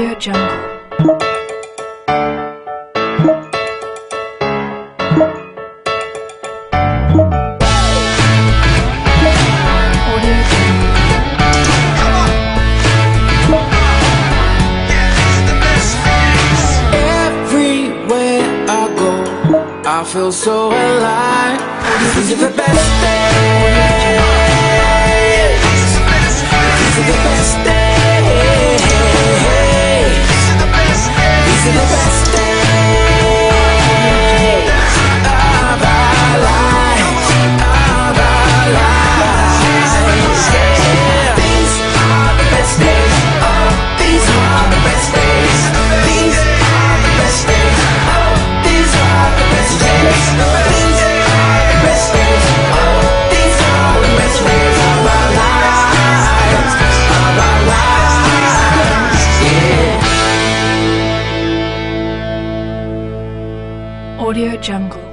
AudioJungle. I feel so alive. These are the best days. These are the best days. These are the best days. These are the best days of our lives, of our lives. These are the best days. Oh, these are the best days. These are the best days. Oh, these are the best days. These are the best days. Oh, these are the best days of our lives, of our lives. Yeah. AudioJungle.